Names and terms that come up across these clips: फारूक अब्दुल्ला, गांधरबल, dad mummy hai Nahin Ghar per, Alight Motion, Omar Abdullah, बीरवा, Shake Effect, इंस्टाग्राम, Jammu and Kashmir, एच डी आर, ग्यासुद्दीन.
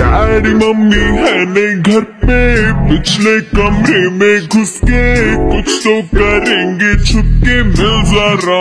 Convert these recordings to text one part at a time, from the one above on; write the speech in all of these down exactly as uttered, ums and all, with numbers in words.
प्यारी मम्मी है नहीं घर पे, पिछले कमरे में घुस के कुछ तो करेंगे छुपके। मिल जरा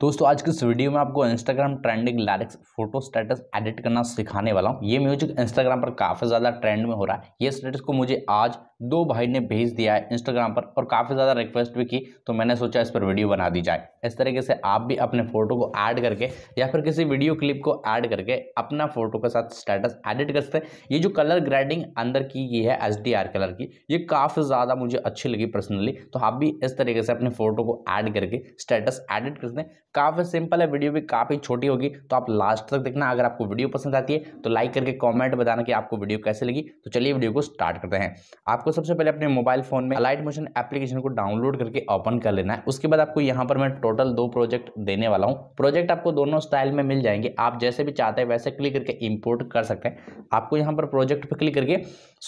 दोस्तों, आज के इस वीडियो में आपको इंस्टाग्राम trending lyrics photo status edit करना सिखाने वाला हूँ। ये म्यूजिक इंस्टाग्राम पर काफ़ी ज़्यादा ट्रेंड में हो रहा है। ये स्टेटस को मुझे आज दो भाई ने भेज दिया है इंस्टाग्राम पर और काफ़ी ज़्यादा रिक्वेस्ट भी की, तो मैंने सोचा इस पर वीडियो बना दी जाए। इस तरीके से आप भी अपने फोटो को ऐड करके या फिर किसी वीडियो क्लिप को ऐड करके अपना फोटो के साथ स्टेटस एडिट कर सकते हैं। ये जो कलर ग्रेडिंग अंदर की ये है एच डी आर कलर की, ये काफ़ी ज़्यादा मुझे अच्छी लगी पर्सनली। तो आप भी इस तरीके से अपने फोटो को ऐड करके स्टेटस एडिट कर सकते हैं। काफ़ी सिंपल है, वीडियो भी काफ़ी छोटी होगी, तो आप लास्ट तक देखना। अगर आपको वीडियो पसंद आती है तो लाइक करके कॉमेंट बताना कि आपको वीडियो कैसे लगी। तो चलिए वीडियो को स्टार्ट करते हैं। आपको सबसे पहले अपने मोबाइल फोन में अलाइट मोशन एप्लीकेशन को डाउनलोड करके ओपन कर लेना है। उसके बाद आपको यहाँ पर मैं टोटल दो प्रोजेक्ट देने वाला हूँ। प्रोजेक्ट आपको दोनों स्टाइल में मिल जाएंगे, आप जैसे भी चाहते हैं वैसे क्लिक करके इंपोर्ट कर सकते हैं। आपको यहाँ पर प्रोजेक्ट पर क्लिक करके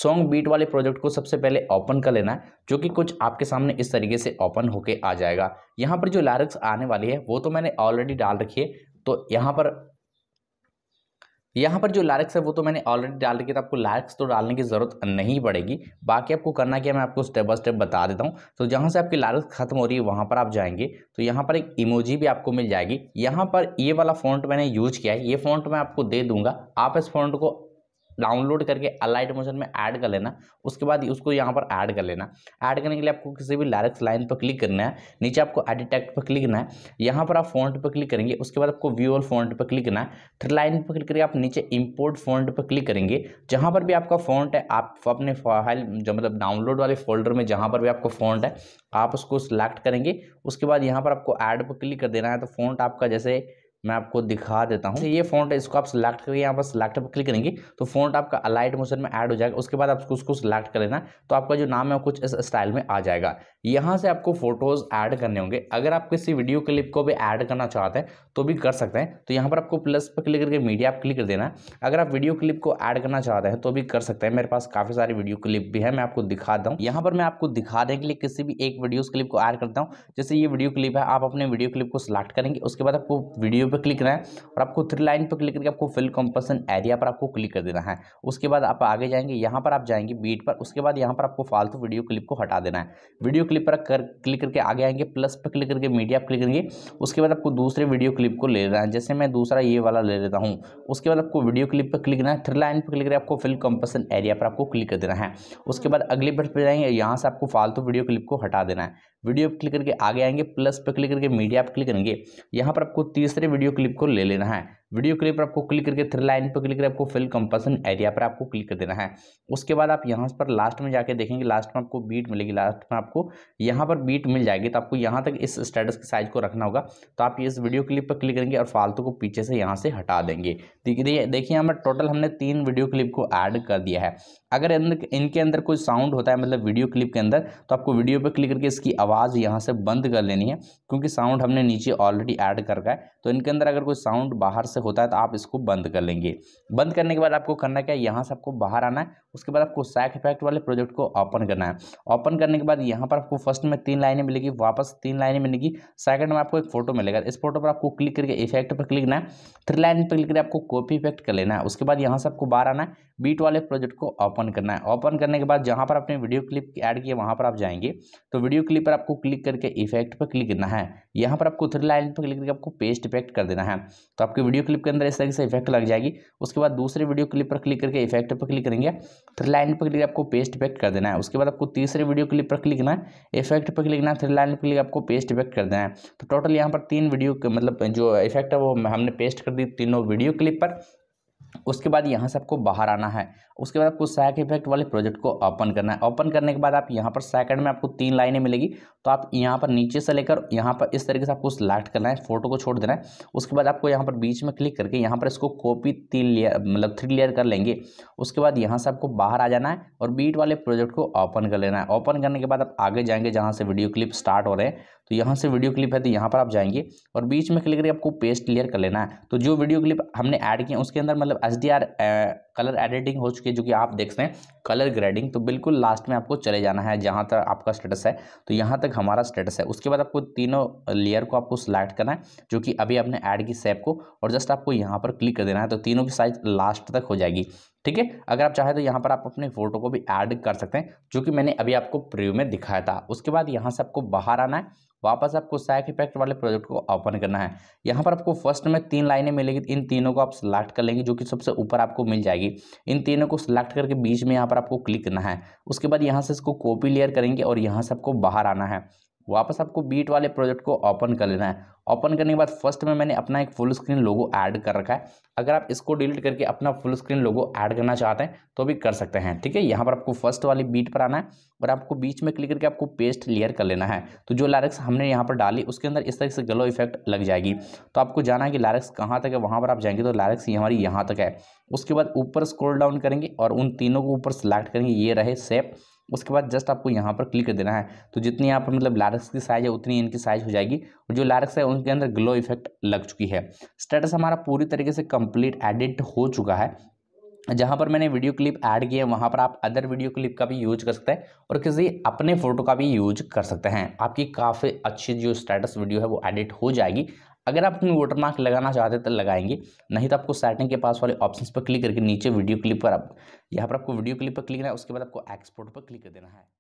सॉन्ग बीट वाले प्रोजेक्ट को सबसे पहले ओपन कर लेना है, जो कि कुछ आपके सामने इस तरीके से ओपन होके आ जाएगा। यहाँ पर जो लिरिक्स आने वाली है वो तो मैंने ऑलरेडी डाल रखी है, तो यहाँ पर यहाँ पर जो लिरिक्स है वो तो मैंने ऑलरेडी डाल रखी है, तो आपको लिरिक्स तो डालने की ज़रूरत नहीं पड़ेगी। बाकी आपको करना क्या, मैं आपको स्टेप बाय स्टेप बता देता हूँ। तो जहाँ से आपकी लिरिक्स खत्म हो रही है वहाँ पर आप जाएंगे तो यहाँ पर एक इमोजी भी आपको मिल जाएगी। यहाँ पर ये वाला फ़ॉन्ट मैंने यूज किया है, ये फ़ॉन्ट मैं आपको दे दूँगा। आप इस फ़ॉन्ट को डाउनलोड करके अलाइट मोशन में ऐड कर लेना। उसके बाद उसको यहाँ पर ऐड कर लेना। ऐड करने के लिए आपको किसी भी लिरिक्स लाइन पर क्लिक करना है, नीचे आपको एडिट टेक्स्ट पर क्लिक करना है। यहाँ पर आप फ़ॉन्ट पर क्लिक करेंगे, उसके बाद आपको व्यू ऑल फ़ॉन्ट पर क्लिक करना है। थ्री लाइन पर क्लिक करके आप नीचे इंपोर्ट फ़ॉन्ट पर क्लिक करेंगे। जहाँ पर भी आपका फ़ॉन्ट है, आप अपने फाइल जो मतलब डाउनलोड वाले फोल्डर में जहाँ पर भी आपका फ़ॉन्ट है आप उसको सिलेक्ट करेंगे। उसके बाद यहाँ पर आपको ऐड पर क्लिक कर देना है। तो फ़ॉन्ट आपका, जैसे मैं आपको दिखा देता हूँ, ये फ़ॉन्ट है, इसको आप सिलेक्ट करके यहाँ पर सिलेक्ट पर क्लिक करेंगे तो फ़ॉन्ट आपका अलाइट मोशन में ऐड हो जाएगा। उसके बाद आपको उसको सिलेक्ट कर लेना, तो आपका जो नाम है वो कुछ इस स्टाइल में आ जाएगा। यहाँ से आपको फोटोज़ ऐड करने होंगे। अगर आप किसी वीडियो क्लिप को भी ऐड करना चाहते हैं तो भी कर सकते हैं। तो यहाँ पर आपको प्लस पर क्लिक करके मीडिया आप क्लिक कर देना है। अगर आप वीडियो क्लिप को ऐड करना चाहते हैं तो भी कर सकते हैं। मेरे पास काफ़ी सारी वीडियो क्लिप भी है, मैं आपको दिखाता हूँ। यहाँ पर मैं आपको दिखाने के लिए किसी भी एक वीडियो क्लिप को ऐड करता हूँ। जैसे ये वीडियो क्लिप है, आप अपने वीडियो क्लिप को सिलेक्ट करेंगे। उसके बाद आपको वीडियो पर क्लिक करना है और आपको थ्री लाइन पर क्लिक करके आपको फिल कंपल्सन एरिया पर आपको क्लिक कर देना है। उसके बाद आप आगे जाएंगे, यहाँ पर आप जाएंगे बीट पर। उसके बाद यहाँ पर आपको फालतू वीडियो क्लिप को हटा देना है। वीडियो क्लिप पर कर क्लिक करके आगे आएंगे, प्लस पर क्लिक करके मीडिया पर क्लिक करेंगे। उसके बाद आपको दूसरे वीडियो क्लिप को ले लेना है, जैसे मैं दूसरा ये वाला ले लेता हूँ। उसके बाद आपको वीडियो क्लिप पर क्लिक करना है, थ्री लाइन पर क्लिक करके आपको फिल कंपल्सन एरिया पर आपको क्लिक कर देना है। उसके बाद अगले बटन पर जाएंगे, यहाँ से आपको फालतू वीडियो क्लिप को हटा देना है। वीडियो पर क्लिक करके आगे आएंगे, प्लस पर क्लिक करके मीडिया पर क्लिक करेंगे। यहाँ पर आपको तीसरे वीडियो क्लिप को ले लेना है। वीडियो क्लिप पर आपको क्लिक करके थ्री लाइन पर क्लिक करके आपको फिल कंपल्सन एरिया पर आपको क्लिक कर देना है। उसके बाद आप यहाँ पर लास्ट में जाके देखेंगे, लास्ट में आपको बीट मिलेगी, लास्ट में आपको यहाँ पर बीट मिल जाएगी। तो आपको यहाँ तक इस स्टेटस के साइज को रखना होगा। तो आप इस वीडियो क्लिप पर क्लिक करेंगे और फालतू को पीछे से यहाँ से हटा देंगे। देखिए देखिए यहाँ पर टोटल हमने तीन वीडियो क्लिप को ऐड कर दिया है। अगर इनके अंदर कोई साउंड होता है, मतलब वीडियो क्लिप के अंदर, तो आपको वीडियो पर क्लिक करके इसकी आवाज़ यहाँ से बंद कर लेनी है, क्योंकि साउंड हमने नीचे ऑलरेडी ऐड कर रखा है। तो इनके अंदर अगर कोई साउंड बाहर से होता है तो आप इसको बंद कर लेंगे। बंद करने के बाद आपको करना क्या है, यहाँ से आपको बाहर आना है। उसके बाद आपको सैक इफेक्ट वाले प्रोजेक्ट को ओपन करना है। ओपन करने के बाद यहाँ पर आपको फर्स्ट में तीन लाइनें मिलेगी, वापस तीन लाइनें मिलेगी। सेकंड में आपको एक फोटो मिलेगा, इस फोटो पर आपको क्लिक करके इफेक्ट पर क्लिक करना है। थ्री लाइन पर क्लिक करके आपको कॉपी इफेक्ट कर लेना है। उसके बाद यहाँ से आपको बाहर आना है, बीट वाले प्रोजेक्ट को ओपन करना है। ओपन करने के बाद जहाँ पर आपने वीडियो क्लिप ऐड किया वहाँ पर आप जाएंगे, तो वीडियो क्लिप पर आपको क्लिक करके इफेक्ट पर क्लिक करना है। यहाँ पर आपको थ्री लाइन पर क्लिक करके आपको पेस्ट इफेक्ट कर देना है। तो आपकी वीडियो क्लिप के अंदर इस तरीके से इफेक्ट लग जाएगी। उसके बाद दूसरे वीडियो क्लिप पर क्लिक करके इफेक्ट पर क्लिक करेंगे, थ्री लाइन पर क्लिक आपको पेस्ट इफेक्ट कर देना है। उसके बाद आपको तीसरे वीडियो क्लिप पर क्लिक करना है, इफेक्ट पर क्लिक करना है, थ्री लाइन पर क्लिक आपको पेस्ट इफेक्ट कर देना है। तो टोटल यहाँ पर तीन वीडियो मतलब जो इफेक्ट है वो हमने पेस्ट कर दी तीनों वीडियो क्लिप पर। उसके बाद यहाँ से आपको बाहर आना है। उसके बाद आपको सैक इफेक्ट वाले प्रोजेक्ट को ओपन करना है। ओपन करने के बाद आप यहाँ पर सेकंड में आपको तीन लाइनें मिलेगी, तो आप यहाँ पर नीचे से लेकर यहाँ पर इस तरीके से आपको सिलेक्ट करना है, फोटो को छोड़ देना है। उसके बाद आपको यहाँ पर बीच में क्लिक करके यहाँ पर इसको कॉपी तीन लेयर मतलब थ्री लेयर कर लेंगे। उसके बाद यहाँ से आपको बाहर आ जाना है और बीट वाले प्रोजेक्ट को ओपन कर लेना है। ओपन करने के बाद आप आगे जाएंगे, जहाँ से वीडियो क्लिप स्टार्ट हो रहे हैं, तो यहाँ से वीडियो क्लिप है, तो यहाँ पर आप जाएंगे और बीच में क्लिक करके आपको पेस्ट क्लियर कर लेना है। तो जो वीडियो क्लिप हमने ऐड किया उसके अंदर मतलब एच डी आर colour editing हो चुकी है जो कि आप देख सकते हैं कलर ग्रेडिंग। तो बिल्कुल लास्ट में आपको चले जाना है जहाँ तक आपका स्टेटस है, तो यहाँ तक हमारा स्टेटस है। उसके बाद आपको तीनों लेयर को आपको सिलेक्ट करना है जो कि अभी आपने ऐड की शेप को, और जस्ट आपको यहाँ पर क्लिक कर देना है। तो तीनों की साइज लास्ट तक हो जाएगी, ठीक है। अगर आप चाहें तो यहाँ पर आप अपने फोटो को भी ऐड कर सकते हैं जो कि मैंने अभी आपको प्रीव्यू में दिखाया था। उसके बाद यहाँ से आपको बाहर आना है, वापस आपको सैक इफेक्ट वाले प्रोजेक्ट को ओपन करना है। यहाँ पर आपको फर्स्ट में तीन लाइनें मिलेगी, इन तीनों को आप सिलेक्ट कर लेंगे जो कि सबसे ऊपर आपको मिल जाएगी। इन तीनों को सिलेक्ट करके बीच में यहाँ पर आपको क्लिक करना है। उसके बाद यहाँ से इसको कॉपी लेयर करेंगे और यहाँ से आपको बाहर आना है, वापस आपको बीट वाले प्रोजेक्ट को ओपन कर लेना है। ओपन करने के बाद फर्स्ट में मैंने अपना एक फुल स्क्रीन लोगो ऐड कर रखा है। अगर आप इसको डिलीट करके अपना फुल स्क्रीन लोगो ऐड करना चाहते हैं तो भी कर सकते हैं, ठीक है। यहाँ पर आपको फर्स्ट वाली बीट पर आना है और आपको बीच में क्लिक करके आपको पेस्ट लेयर कर लेना है। तो जो लाइक्स हमने यहाँ पर डाली उसके अंदर इस तरह से ग्लो इफेक्ट लग जाएगी। तो आपको जाना है कि लाइक्स कहाँ तक है, वहाँ पर आप जाएंगे तो लाइक्स हमारी यहाँ तक है। उसके बाद ऊपर स्क्रॉल डाउन करेंगे और उन तीनों को ऊपर सेलेक्ट करेंगे, ये रहे शेप। उसके बाद जस्ट आपको यहाँ पर क्लिक कर देना है। तो जितनी यहाँ पर मतलब लाइक्स की साइज़ है उतनी इनकी साइज़ हो जाएगी, और जो लाइक्स है उनके अंदर ग्लो इफेक्ट लग चुकी है। स्टेटस हमारा पूरी तरीके से कंप्लीट एडिट हो चुका है। जहाँ पर मैंने वीडियो क्लिप ऐड किए वहाँ पर आप अदर वीडियो क्लिप का भी यूज कर सकते हैं और किसी अपने फ़ोटो का भी यूज कर सकते हैं। आपकी काफ़ी अच्छी जो स्टेटस वीडियो है वो एडिट हो जाएगी। अगर आप अपनी वाटरमार्क लगाना चाहते हैं तो लगाएंगे, नहीं तो आपको सेटिंग के पास वाले ऑप्शंस पर क्लिक करके नीचे वीडियो क्लिप पर आप यहाँ पर आपको वीडियो क्लिप पर क्लिक करना है। उसके बाद आपको एक्सपोर्ट पर क्लिक कर देना है।